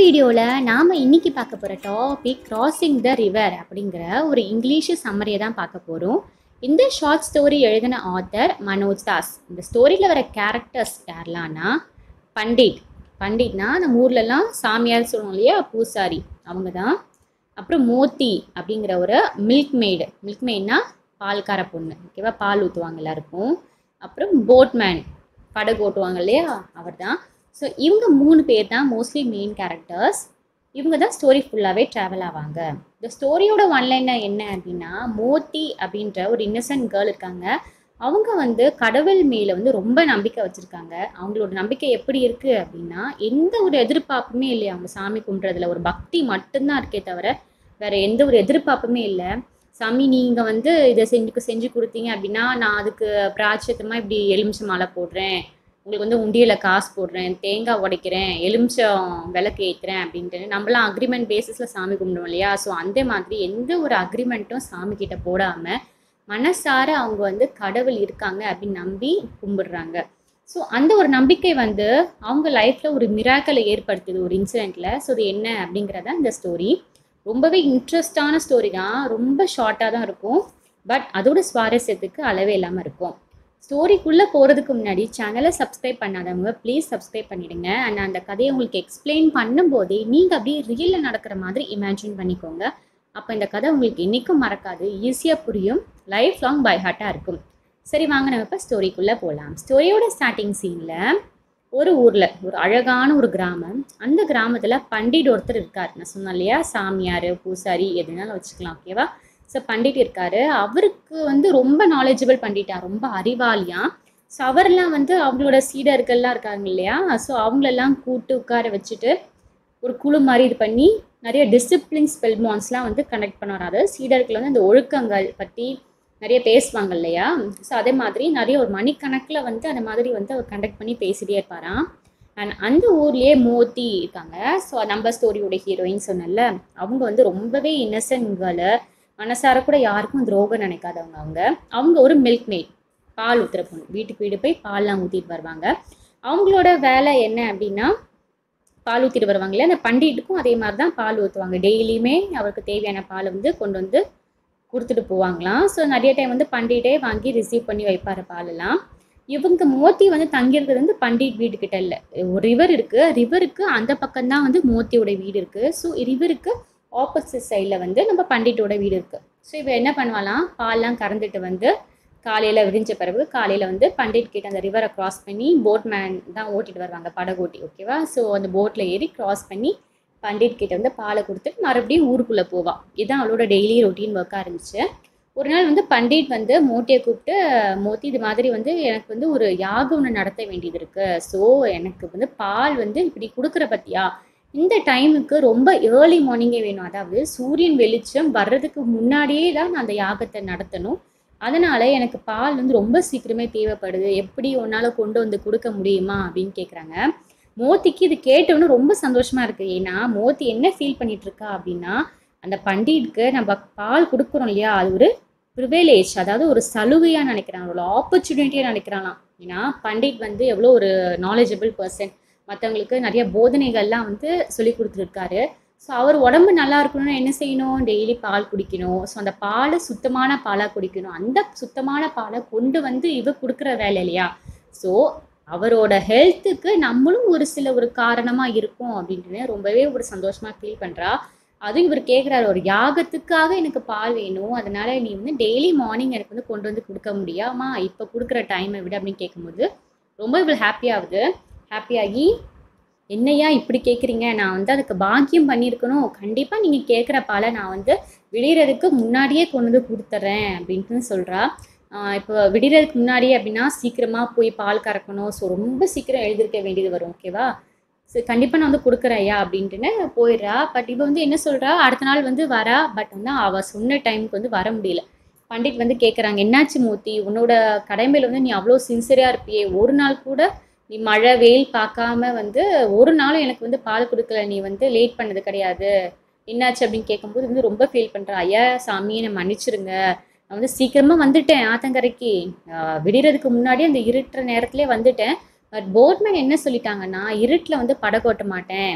வீடியோல நாம இன்னைக்கு பார்க்க போற டாபிக் கிராசிங் தி ரிவர் அப்படிங்கற ஒரு இங்கிலீஷ் சம்மரியை தான் பார்க்க போறோம். இந்த ஷார்ட் ஸ்டோரி எழுதின ஆத்தர் மனோஜ் தாஸ். இந்த ஸ்டோரியில வர கேரக்டர்ஸ் யாரெல்லாம்னா பண்டிட்னா நம்ம ஊர்ல எல்லாம் சாமியார் சொல்லுவாங்கலையா பூசாரி, அவங்க தான். அப்புறம் மோத்தி அப்படிங்கற ஒரு மில்க்மெய்ட்னா பால்கார பொண்ணு, ஓகேவா, பால் ஊத்துவாங்க எல்லாருக்கும். அப்புறம் போட்மேன் படகு ஓட்டுவாங்க இல்லையா, அவர் தான். ஸோ இவங்க மூணு பேர் தான் மோஸ்ட்லி மெயின் கேரக்டர்ஸ். இவங்க தான் ஸ்டோரி ஃபுல்லாகவே ட்ராவல் ஆவாங்க. இந்த ஸ்டோரியோட ஒன்லைனர் என்ன அப்படின்னா, மோத்தி அப்படின்ற ஒரு இன்னசென்ட் கேர்ள் இருக்காங்க. அவங்க வந்து கடவுள் மேலே வந்து ரொம்ப நம்பிக்கை வச்சுருக்காங்க. அவங்களோட நம்பிக்கை எப்படி இருக்குது அப்படின்னா, எந்த ஒரு எதிர்பார்ப்புமே இல்லை. அவங்க சாமி கும்பிட்றதுல ஒரு பக்தி மட்டும்தான் இருக்கே தவிர வேறு எந்த ஒரு எதிர்பார்ப்புமே இல்லை. சாமி நீங்கள் வந்து இதை செஞ்சு கொடுத்தீங்க அப்படின்னா நான் அதுக்கு பிராட்சத்தமாக இப்படி எலுமிச்சை மாலை போடுறேன், உங்களுக்கு வந்து உண்டியில் காசு போடுறேன், தேங்காய் உடைக்கிறேன், எலுமிச்சம் விளக்கு ஏற்றுறேன் அப்படின்ட்டு நம்மளாம் அக்ரிமெண்ட் பேசிஸில் சாமி கும்பிடுவோம் இல்லையா. ஸோ அந்த மாதிரி எந்த ஒரு அக்ரிமெண்ட்டும் சாமிக்கிட்ட போடாமல் மனசார அவங்க வந்து கடவுள் இருக்காங்க அப்படின்னு நம்பி கும்பிடுறாங்க. ஸோ அந்த ஒரு நம்பிக்கை வந்து அவங்க லைஃப்பில் ஒரு மிராக்களை ஏற்படுத்துது ஒரு இன்சிடெண்ட்டில். ஸோ அது என்ன அப்படிங்கிறதான் இந்த ஸ்டோரி. ரொம்பவே இன்ட்ரெஸ்டான ஸ்டோரி தான், ரொம்ப ஷார்ட்டாக தான் இருக்கும், பட் அதோட சுவாரஸ்யத்துக்கு அளவே இல்லாமல் இருக்கும். ஸ்டோரிக்குள்ளே போகிறதுக்கு முன்னாடி சேனலை சப்ஸ்கிரைப் பண்ணாதவங்க ப்ளீஸ் சப்ஸ்கிரைப் பண்ணிவிடுங்க. அண்ட் அந்த கதையை உங்களுக்கு எக்ஸ்பிளைன் பண்ணும்போதே நீங்கள் அப்படியே ரியலில் நடக்கிற மாதிரி இமேஜின் பண்ணிக்கோங்க. அப்போ இந்த கதை உங்களுக்கு என்றைக்கும் மறக்காது, ஈஸியாக புரியும், லைஃப் லாங் பை ஹார்ட்டாக இருக்கும். சரி, வாங்க நம்ம இப்போ ஸ்டோரிக்குள்ளே போகலாம். ஸ்டோரியோட ஸ்டார்டிங் சீனில் ஒரு ஊரில் ஒரு அழகான ஒரு கிராமம். அந்த கிராமத்தில் பண்டிட் ஒருத்தர் இருக்கார். நான் சொன்னேன் இல்லையா, சாமியார் பூசாரி எதுனாலும் வச்சுக்கலாம், ஓகேவா. ஸோ பண்டிட் இருக்காரு. அவருக்கு வந்து ரொம்ப நாலேஜபிள் பண்டிட்டா, ரொம்ப அறிவாளியா. ஸோ அவரெல்லாம் வந்து அவங்களோட சீடர்கள்லாம் இருக்காங்க இல்லையா, ஸோ அவங்களெல்லாம் கூட்டு உட்கார வச்சுட்டு ஒரு குழு மாதிரி இது பண்ணி நிறைய டிசிப்ளின் ஸ்பெல்மான்ஸ்லாம் வந்து கனெக்ட் பண்ணுறாரு. சீடர்கள் வந்து அந்த ஒழுக்கங்கள் பற்றி நிறைய பேசுவாங்க இல்லையா, ஸோ அதே மாதிரி நிறைய ஒரு மணிக்கணக்கில் வந்து அந்த மாதிரி வந்து அவர் கண்டக்ட் பண்ணி பேசிகிட்டே இருப்பாராம். அண்ட் அந்த ஊர்லேயே மோத்தி இருக்காங்க. ஸோ நம்ம ஸ்டோரியோட ஹீரோயின் சொன்னல, அவங்க வந்து ரொம்பவே இன்னசென்ட்களை, மனசார கூட யாருக்கும் துரோகம் நினைக்காதவங்க. அவங்க ஒரு மில்க்மெய்ட், பால் ஊற்றுற பொண்ணு. வீட்டுக்கு வீடு போய் பால்லாம் ஊற்றிட்டு வருவாங்க. அவங்களோட வேலை என்ன அப்படின்னா பால் ஊற்றிட்டு வருவாங்க இல்லையா, அந்த பண்டிட்டுக்கும் அதே மாதிரி தான் பால் ஊற்றுவாங்க. டெய்லியுமே அவருக்கு தேவையான பாலை வந்து கொண்டு வந்து கொடுத்துட்டு போவாங்களாம். ஸோ நிறைய டைம் வந்து பண்டிட்டே வாங்கி ரிசீவ் பண்ணி வைப்பார் பாலெல்லாம். இவங்க மோத்தி வந்து தங்கியிருக்கிறது வந்து பண்டிட் வீட்டுக்கிட்ட இல்லை, ஒரு ரிவர் இருக்குது. ரிவருக்கு அந்த பக்கம்தான் வந்து மோத்தியோட வீடு இருக்குது. ஸோ ரிவருக்கு ஆப்போசிட் சைடில் வந்து நம்ம பண்டிட்டோட வீடு இருக்குது. ஸோ இவன் என்ன பண்ணுவாலாம், பால்லாம் கறந்துட்டு வந்து காலையில் விரிஞ்ச பிறகு காலையில் வந்து பண்டிட் கிட்ட அந்த ரிவரை க்ராஸ் பண்ணி போட்மேன் தான் ஓட்டிகிட்டு வருவாங்க படகோட்டி, ஓகேவா. ஸோ அந்த போட்டில் ஏறி க்ராஸ் பண்ணி பண்டிட் கிட்ட வந்து பாலை கொடுத்துட்டு மறுபடியும் ஊருக்குள்ளே போவான். இதுதான் அவளோட டெய்லி ரொட்டீன் ஒர்க்காக இருந்துச்சு. ஒரு நாள் வந்து பண்டிட் வந்து மோத்தியை கூப்பிட்டு, மோத்தி இது மாதிரி வந்து எனக்கு வந்து ஒரு யாகம் ஒன்று நடத்த வேண்டியது இருக்குது. ஸோ எனக்கு வந்து பால் வந்து இப்படி கொடுக்குற பற்றியா, இந்த டைமுக்கு ரொம்ப ஏர்லி மார்னிங்கே வேணும், அதாவது சூரியன் வெளிச்சம் வர்றதுக்கு முன்னாடியே தான் நான் அந்த யாகத்தை நடத்தணும். அதனால் எனக்கு பால் வந்து ரொம்ப சீக்கிரமே தேவைப்படுது, எப்படி உன்னால் கொண்டு வந்து கொடுக்க முடியுமா அப்படின்னு கேட்குறாங்க. மோத்திக்கு இது கேட்டோன்னு ரொம்ப சந்தோஷமாக இருக்குது. ஏன்னா மோத்தி என்ன ஃபீல் பண்ணிகிட்ருக்கா அப்படின்னா, அந்த பண்டிட்க்கு நம்ம பால் கொடுக்குறோம் இல்லையா, அது ஒரு ப்ரிவேலேஜ், அதாவது ஒரு சலுகையாக நினைக்கிறான், ஒரு ஆப்பர்ச்சுனிட்டியாக நினைக்கிறானாம். ஏன்னா பண்டிட் வந்து எவ்வளோ ஒரு நாலேஜபிள் பர்சன், மற்றவங்களுக்கு நிறைய போதனைகள்லாம் வந்து சொல்லி கொடுத்துருக்காரு. ஸோ அவர் உடம்பு நல்லா இருக்கணும்னா என்ன செய்யணும், டெய்லி பால் குடிக்கணும். ஸோ அந்த பாலை சுத்தமான பாலாக குடிக்கணும். அந்த சுத்தமான பாலை கொண்டு வந்து இவ கொடுக்குற வேலை இல்லையா. ஸோ அவரோட ஹெல்த்துக்கு நம்மளும் ஒரு சில ஒரு காரணமாக இருக்கும் அப்படின்ட்டு ரொம்பவே ஒரு சந்தோஷமாக ஃபீல் பண்ணுறா. அதுவும் இவர் கேட்குறாரு, ஒரு யாகத்துக்காக எனக்கு பால் வேணும், அதனால் நீ வந்து டெய்லி மார்னிங் எனக்கு வந்து கொண்டு வந்து கொடுக்க முடியாமா இப்போ கொடுக்குற டைமை விட அப்படின்னு கேட்கும்போது ரொம்ப இவ்வளோ ஹாப்பியாகி என்னையா இப்படி கேட்குறீங்க, நான் வந்து அதுக்கு பாக்கியம் பண்ணியிருக்கணும், கண்டிப்பாக நீங்கள் கேட்குற பாலை நான் வந்து விடிகிறதுக்கு முன்னாடியே கொண்டு வந்து கொடுத்துட்றேன் அப்படின்ட்டு சொல்கிறா. இப்போ விடிகிறதுக்கு முன்னாடியே அப்படின்னா சீக்கிரமாக போய் பால் கறக்கணும். ஸோ ரொம்ப சீக்கிரம் எழுதிருக்க வேண்டியது வரும், ஓகேவா. ஸோ கண்டிப்பாக நான் வந்து கொடுக்குறேயா அப்படின்ட்டுன்னு போயிடுறா. பட் இப்போ வந்து என்ன சொல்கிறா, அடுத்த நாள் வந்து வரா, பட் வந்து அவள் சொன்ன டைமுக்கு வந்து வர முடியல. பண்டிட் வந்து கேட்குறாங்க, என்னாச்சு மோத்தி, உன்னோட கடமையில் வந்து நீ அவ்வளோ சின்சியராக இருப்பியே, ஒரு நாள் கூட நீ மழை வெயில் பார்க்காம வந்து ஒரு நாளும் எனக்கு வந்து பால் கொடுக்கல, நீ வந்து லேட் பண்ணது கிடையாது, என்னாச்சு அப்படின்னு கேட்கும்போது வந்து ரொம்ப ஃபீல் பண்ணுறா. ஐயா சாமியை என்னை மன்னிச்சிருங்க, நான் வந்து சீக்கிரமாக வந்துட்டேன் ஆத்தங்கரைக்கு, விடிகிறதுக்கு முன்னாடி அந்த இருட்டுற நேரத்துலேயே வந்துட்டேன். பட் போட்மேன் என்ன சொல்லிட்டாங்கன்னா இருட்டில் வந்து படகோட்ட மாட்டேன்,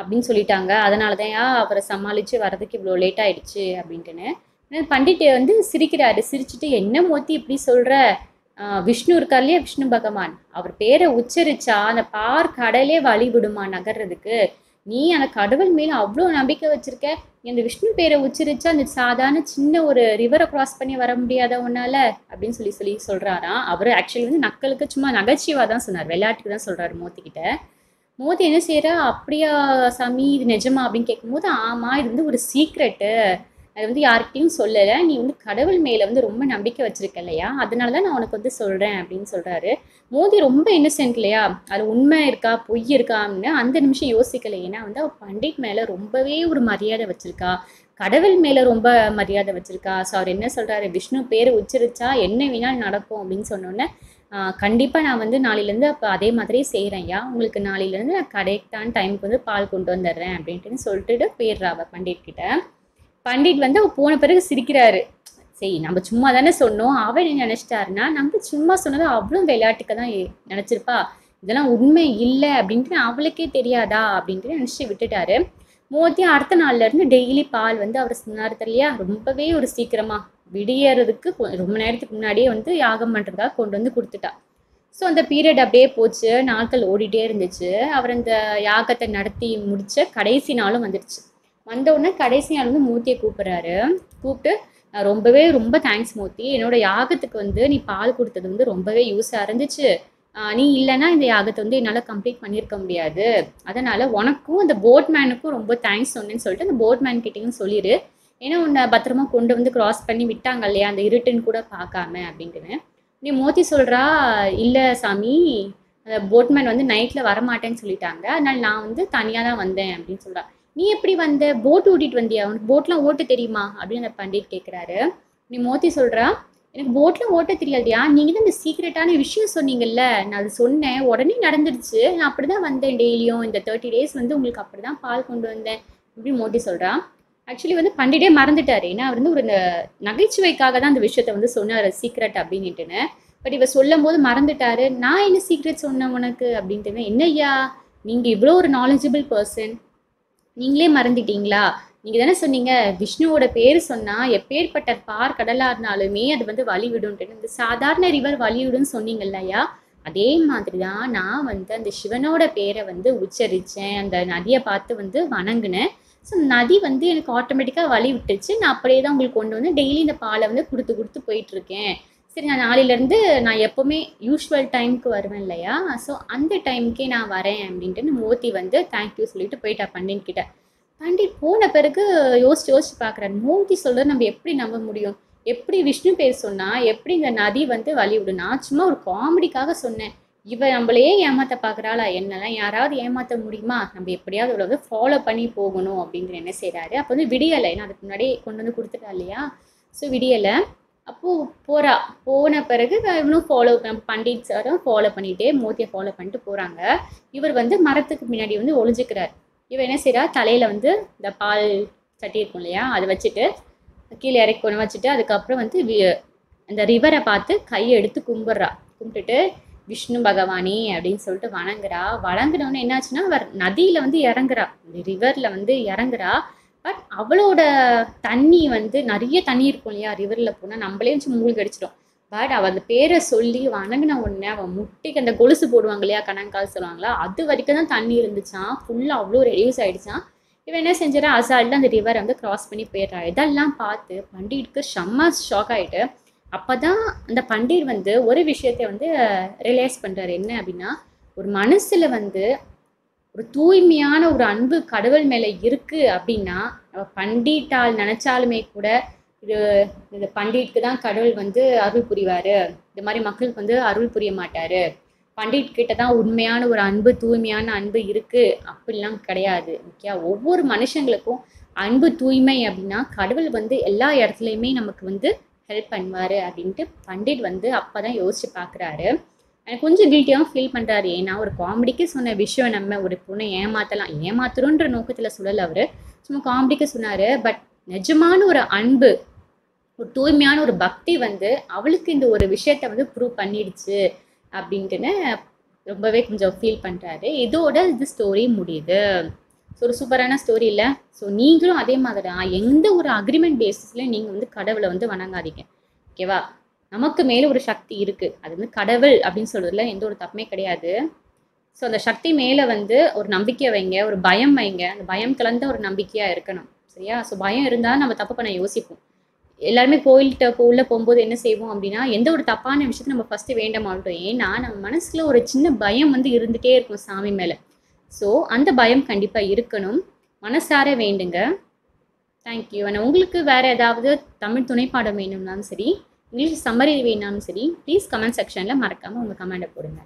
அப்படின்னு சொல்லிட்டாங்க. அதனால தான் அவரை சமாளித்து வரதுக்கு இவ்வளோ லேட் ஆகிடுச்சு அப்படின்ட்டுன்னு பண்டிட்டு வந்து சிரிக்கிறாரு. சிரிச்சுட்டு என்ன மூர்த்தி இப்படி சொல்கிற, விஷ்ணு இருக்கார் இல்லையா விஷ்ணு பகவான், அவர் பேரை உச்சரிச்சா அந்த பார் கடலே வழி விடுமா நகர்றதுக்கு, நீ அந்த கடவுள் மேலே அவ்வளோ நம்பிக்கை வச்சுருக்க, நீ அந்த விஷ்ணு பேரை உச்சரிச்சா அந்த சாதாரண சின்ன ஒரு ரிவரை க்ராஸ் பண்ணி வர முடியாத ஒன்றால் அப்படின்னு சொல்லி சொல்கிறாராம். அவர் ஆக்சுவலி வந்து நக்கலுக்கு சும்மா நகைச்சுவாக தான் சொன்னார், விளையாட்டுக்கு தான் சொல்கிறாரு மூர்த்திக்கிட்ட. மூர்த்தி என்ன செய்கிறா, அப்படியா சாமி இது நிஜமா அப்படின்னு கேட்கும்போது, ஆமாம் இது வந்து ஒரு சீக்ரெட்டு, அது வந்து யார்கிட்டையும் சொல்லலை, நீ வந்து கடவுள் மேலே வந்து ரொம்ப நம்பிக்கை வச்சுருக்க இல்லையா, அதனால தான் நான் உனக்கு வந்து சொல்கிறேன் அப்படின்னு சொல்கிறாரு. மோதி ரொம்ப இன்னசென்ட் இல்லையா, அது உண்மை இருக்கா பொய் இருக்கா அப்படின்னு அந்த நிமிஷம் யோசிக்கலை. ஏன்னா வந்து அவள் பண்டிட் மேலே ரொம்பவே ஒரு மரியாதை வச்சுருக்கா, கடவுள் மேலே ரொம்ப மரியாதை வச்சுருக்கா. ஸோ அவர் என்ன சொல்கிறாரு, விஷ்ணு பேர் உச்சரிச்சா என்ன வேணாலும் நடக்கும் அப்படின்னு சொன்னோன்னே, கண்டிப்பாக நான் வந்து நாளையிலேருந்து அப்போ அதே மாதிரியே செய்கிறேன்யா, உங்களுக்கு நாளையிலேருந்து நான் கரெக்டான டைமுக்கு வந்து பால் கொண்டு வந்துடுறேன் அப்படின்ட்டுன்னு சொல்லிட்டு போயிடுறா அவள் பண்டிட்கிட்ட. பண்டிட் வந்து அவள் போன பிறகு சிரிக்கிறாரு. சரி நம்ம சும்மா தானே சொன்னோம், அவள் என்ன நினச்சிட்டாருன்னா நம்ம சும்மா சொன்னதை அவ்வளோ விளையாட்டுக்க தான் நினச்சிருப்பா, இதெல்லாம் உண்மை இல்லை அப்படின்ட்டு அவளுக்கே தெரியாதா அப்படின்ட்டு நினச்சி விட்டுட்டாரு. மூர்த்தி அடுத்த நாள்லேருந்து டெய்லி பால் வந்து அவர் சொன்னார் இல்லையா, ரொம்பவே ஒரு சீக்கிரமாக விடியறதுக்கு ரொம்ப நேரத்துக்கு முன்னாடியே வந்து யாகம் பண்ணுறதுக்காக கொண்டு வந்து கொடுத்துட்டா. ஸோ அந்த பீரியட் அப்படியே போச்சு, நாட்கள் ஓடிட்டே இருந்துச்சு. அவர் அந்த யாகத்தை நடத்தி முடித்த கடைசி நாளும் வந்துடுச்சு. வந்தவுடனே கடைசி நாள் வந்து மூர்த்தியை கூப்பிட்றாரு. கூப்பிட்டு ரொம்பவே ரொம்ப தேங்க்ஸ் மூர்த்தி, என்னோடய யாகத்துக்கு வந்து நீ பால் கொடுத்தது வந்து ரொம்பவே யூஸாக இருந்துச்சு, நீ இல்லைன்னா இந்த யாகத்தை வந்து என்னால் கம்ப்ளீட் பண்ணியிருக்க முடியாது, அதனால் உனக்கும் அந்த போட்மேனுக்கும் ரொம்ப தேங்க்ஸ் சொன்னேன்னு சொல்லிட்டு அந்த போட்மேன் கிட்டேயும் சொல்லிடு, ஏன்னா உன்னை பத்திரமா கொண்டு வந்து க்ராஸ் பண்ணி விட்டாங்க இல்லையா அந்த இருட்டுன்னு கூட பார்க்காம அப்படின்ட்டுன்னு. நீ மூர்த்தி சொல்கிறா, இல்லை சாமி அந்த போட்மேன் வந்து நைட்டில் வரமாட்டேன்னு சொல்லிட்டாங்க, அதனால் நான் வந்து தனியாக தான் வந்தேன் அப்படின்னு சொல்கிறா. நீ எப்படி வந்த, போட் ஓட்டிகிட்டு வந்தியா, உனக்கு போட்லாம் ஓட்ட தெரியுமா அப்படின்னு அந்த பண்டிட் கேட்குறாரு. நீ மூர்த்தி சொல்கிறா, எனக்கு போட்லாம் ஓட்ட தெரியாதியா, நீங்கள் தான் இந்த சீக்ரெட்டான விஷயம் சொன்னீங்கல்ல, நான் அது சொன்னேன் உடனே நடந்துடுச்சு, நான் அப்படி தான் வந்தேன் டெய்லியும் இந்த 30 days வந்து உங்களுக்கு அப்படி தான் பால் கொண்டு வந்தேன் அப்படின்னு மூர்த்தி சொல்கிறா. ஆக்சுவலி வந்து பண்டிட்டே மறந்துட்டார், ஏன்னா அவர் வந்து ஒரு நகைச்சுவைக்காக தான் அந்த விஷயத்த வந்து சொன்னார் சீக்ரெட் அப்படின்ட்டுன்னு. பட் இவர் சொல்லும் போது மறந்துட்டாரு, நான் என்ன சீக்ரெட் சொன்னேன் உனக்கு அப்படின்ட்டுன்னு. என்னய்யா நீங்கள் இவ்வளோ ஒரு நாலேஜபிள் பர்சன் நீங்களே மறந்துட்டீங்களா, நீங்கள் தானே சொன்னீங்க விஷ்ணுவோட பேர் சொன்னால் எப்பேற்பட்ட பார் கடலாக இருந்தாலுமே அது வந்து வழிவிடும்ன்ட்டு, இந்த சாதாரண ரிவர் வழிவிடும்னு சொன்னீங்க இல்லையா, அதே மாதிரி தான் நான் வந்து அந்த சிவனோட பேரை வந்து உச்சரித்தேன், அந்த நதியை பார்த்து வந்து வணங்கினேன், ஸோ நதி வந்து எனக்கு ஆட்டோமேட்டிக்காக வழி விட்டுச்சு, நான் அப்படியே தான் உங்களுக்கு கொண்டு வந்து டெய்லி இந்த பாலை வந்து கொடுத்து கொடுத்து போயிட்டுருக்கேன். சரி நான் நாளையிலேருந்து நான் எப்போவுமே யூஸ்வல் டைமுக்கு வருவேன் இல்லையா, ஸோ அந்த டைமுக்கே நான் வரேன் அப்படின்ட்டு மூர்த்தி வந்து தேங்க்யூ சொல்லிட்டு போயிட்டா பண்டிட்கிட்ட. பண்டிட் போன பிறகு யோசிச்சு யோசிச்சு பார்க்குறாரு, மூர்த்தி சொல்கிறது நம்ம எப்படி நம்ப முடியும், எப்படி விஷ்ணு பேர் சொன்னால் எப்படி இந்த நதி வந்து வழிவிடும், நான் சும்மா ஒரு காமெடிக்காக சொன்னேன், இவன் நம்மளையே ஏமாற்ற பார்க்குறாளா, என்னெல்லாம் யாராவது ஏமாற்ற முடியுமா, நம்ம எப்படியாவது இவ்வளோ வந்து ஃபாலோ பண்ணி போகணும் அப்படிங்கிற என்ன செய்கிறாரு. அப்போ வந்து விடியலை, ஏன்னா அதுக்கு முன்னாடி கொண்டு வந்து கொடுத்துட்டா இல்லையா, ஸோ விடியலை அப்போது போகிறா. போன பிறகு இவனும் ஃபாலோ நம்ம பண்டிட் சாரும் ஃபாலோ பண்ணிகிட்டே மூர்த்தியை ஃபாலோ பண்ணிட்டு போகிறாங்க. இவர் வந்து மரத்துக்கு முன்னாடி வந்து ஒளிஞ்சிக்கிறார். இவர் என்ன செய்கிறா, தலையில் வந்து இந்த பால் சட்டி இருக்கும் இல்லையா அதை வச்சுட்டு கீழே இறக்கி கொண்டு வச்சுட்டு அதுக்கப்புறம் வந்து அந்த ரிவரை பார்த்து கையை எடுத்து கும்பிட்றா. கும்பிட்டுட்டு விஷ்ணு பகவானே அப்படின்னு சொல்லிட்டு வணங்குறா. வணங்கினோன்னு என்னாச்சுன்னா அவர் நதியில் வந்து இறங்குறா, ரிவரில் வந்து இறங்குறா. பட் அவளோட தண்ணி வந்து நிறைய தண்ணி இருக்கும் இல்லையா ரிவரில், போனால் நம்மளே வச்சு மூழ்கி அடிச்சிடும். பட் அவள் அந்த பேரை சொல்லி வணங்கின உடனே அவன் முட்டைக்கு அந்த கொலுசு போடுவாங்க இல்லையா கணங்கால் சொல்லுவாங்களா, அது வரைக்கும் தான் தண்ணி இருந்துச்சான், ஃபுல்லாக அவ்வளோ ரெடியூஸ் ஆகிடுச்சான். இவன் என்ன செஞ்சிடா, அசால்ட்டு அந்த ரிவரை வந்து க்ராஸ் பண்ணி போயிடுறா. இதெல்லாம் பார்த்து பண்டிட்க்கு செம்ம ஷாக் ஆகிட்டு, அப்போ தான் அந்த பண்டிட் வந்து ஒரு விஷயத்தை வந்து ரியலைஸ் பண்ணுறாரு. என்ன அப்படின்னா, ஒரு மனசில் வந்து ஒரு தூய்மையான ஒரு அன்பு கடவுள் மேலே இருக்குது அப்படின்னா நம்ம பண்டிட்டால் நினச்சாலுமே கூட இது இந்த பண்டிட்க்கு தான் கடவுள் வந்து அருள் புரிவார், இந்த மாதிரி மக்களுக்கு வந்து அருள் புரிய மாட்டார், பண்டிட்கிட்ட தான் உண்மையான ஒரு அன்பு தூய்மையான அன்பு இருக்குது அப்படிலாம் கிடையாது. ஓகே, ஒவ்வொரு மனுஷங்களுக்கும் அன்பு தூய்மை அப்படின்னா கடவுள் வந்து எல்லா இடத்துலையுமே நமக்கு வந்து ஹெல்ப் பண்ணுவார் அப்படின்ட்டு பண்டிட் வந்து அப்போ தான் யோசித்து பார்க்குறாரு. எனக்கு கொஞ்சம் கில்ட்டியாகவும் ஃபீல் பண்ணுறாரு, ஏன்னா ஒரு காமெடிக்கு சொன்ன விஷயம் நம்ம ஒரு பொண்ணை ஏமாற்றலாம், ஏமாத்துறோன்ற நோக்கத்தில் சொல்லலை அவர், சும்மா காமெடிக்கு சொன்னார். பட் நிஜமான ஒரு அன்பு ஒரு தூய்மையான ஒரு பக்தி வந்து அவளுக்கு இந்த ஒரு விஷயத்த வந்து ப்ரூவ் பண்ணிடுச்சு அப்படின்ட்டுன்னு ரொம்பவே கொஞ்சம் ஃபீல் பண்ணுறாரு. இதோட இந்த ஸ்டோரி முடியுது. ஒரு சூப்பரான ஸ்டோரி இல்ல. சோ நீங்களும் அதே மாதிரி எந்த ஒரு அக்ரிமெண்ட் பேசிஸ்ல நீங்க வந்து கடவுளை வந்து வணங்காதீங்க. ஓகேவா? நமக்கு மேல ஒரு சக்தி இருக்கு. அது வந்து கடவுள் அப்படினு சொல்றதுல எந்த ஒரு தப்புமே கிடையாது. சோ அந்த சக்தி மேல வந்து ஒரு நம்பிக்கை வைங்க, ஒரு பயம் வைங்க. அந்த பயம் கலந்த ஒரு நம்பிக்கையா இருக்கணும். சரியா? சோ பயம் இருந்தா நம்ம தப்பு பண்ண யோசிப்போம். எல்லாருமே கோயில்கிட்ட உள்ள போகும்போது என்ன செய்வோம் அப்படின்னா, எந்த ஒரு தப்பான விஷயத்த நம்ம ஃபர்ஸ்ட் வேண்ட மாட்டோம். ஏன்னா நம்ம மனசுல ஒரு சின்ன பயம் வந்து இருந்துட்டே இருக்கும் சாமி மேல. ஸோ அந்த பயம் கண்டிப்பா இருக்கணும். மனசார வேண்டுங்க. தேங்க்யூ. ஆனால் உங்களுக்கு வேற ஏதாவது தமிழ் துணைப்பாடம் வேணும்னாலும் சரி, இங்கிலீஷ் சம்மரி வேணும்னாலும் சரி, ப்ளீஸ் கமெண்ட் செக்ஷன்ல மறக்காம உங்க கமெண்டை போடுங்க.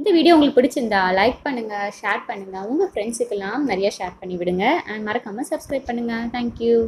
இந்த வீடியோ உங்களுக்கு பிடிச்சிருந்தா லைக் பண்ணுங்க, ஷேர் பண்ணுங்க, உங்க ஃப்ரெண்ட்ஸுக்கெல்லாம் நிறைய ஷேர் பண்ணி விடுங்க. அண்ட் மறக்காம சப்ஸ்கிரைப் பண்ணுங்க. தேங்க்யூ.